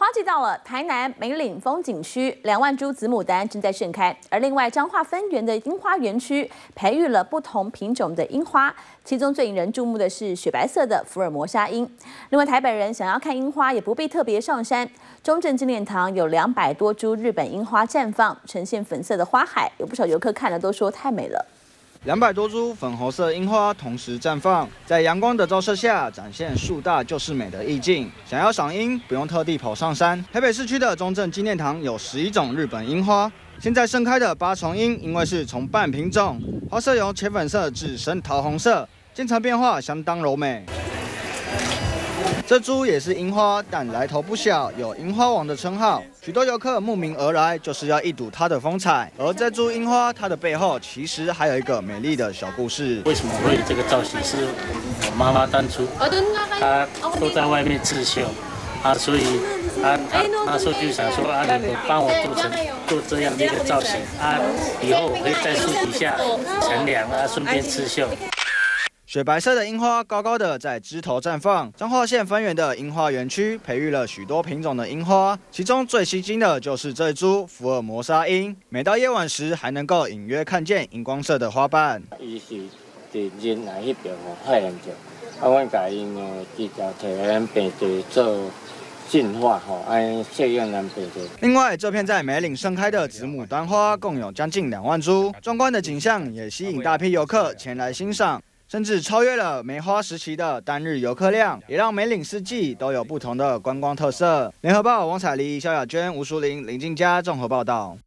花季到了，台南梅岭风景区2万株紫牡丹正在盛开，而另外彰化分园的樱花园区培育了不同品种的樱花，其中最引人注目的是雪白色的福尔摩沙樱。另外，台北人想要看樱花也不必特别上山，中正纪念堂有200多株日本樱花绽放，呈现粉色的花海，有不少游客看了都说太美了。 200多株粉红色樱花同时绽放，在阳光的照射下，展现“树大就是美”的意境。想要赏樱，不用特地跑上山。台北市区的中正纪念堂有11种日本樱花，现在盛开的8重樱，因为是重瓣品种，花色由浅粉色至深桃红色，渐层变化相当柔美。这株也是樱花，但来头不小，有“樱花王”的称号。许多游客慕名而来，就是要一睹它的风采。而这株樱花，它的背后其实还有一个美丽的小故事。为什么会有这个造型？是我妈妈当初她都在外面刺绣，所以她说就想说你帮我做这样的一个造型以后我会在树底下乘凉顺便刺绣。 雪白色的樱花高高的在枝头绽放。彰化县分园的樱花园区培育了许多品种的樱花，其中最吸睛的就是这株福尔摩沙樱。每到夜晚时，还能够隐约看见荧光色的花瓣。伊是伫人来迄边哦，发现着，阮家因哦，直接摕咱平地做。 进化吼，按这样南北的。另外，这片在梅岭盛开的紫牡丹花共有将近2万株，壮观的景象也吸引大批游客前来欣赏，甚至超越了梅花时期的单日游客量，也让梅岭四季都有不同的观光特色。联合报王彩黎、萧雅娟、吴淑玲、林静佳综合报道。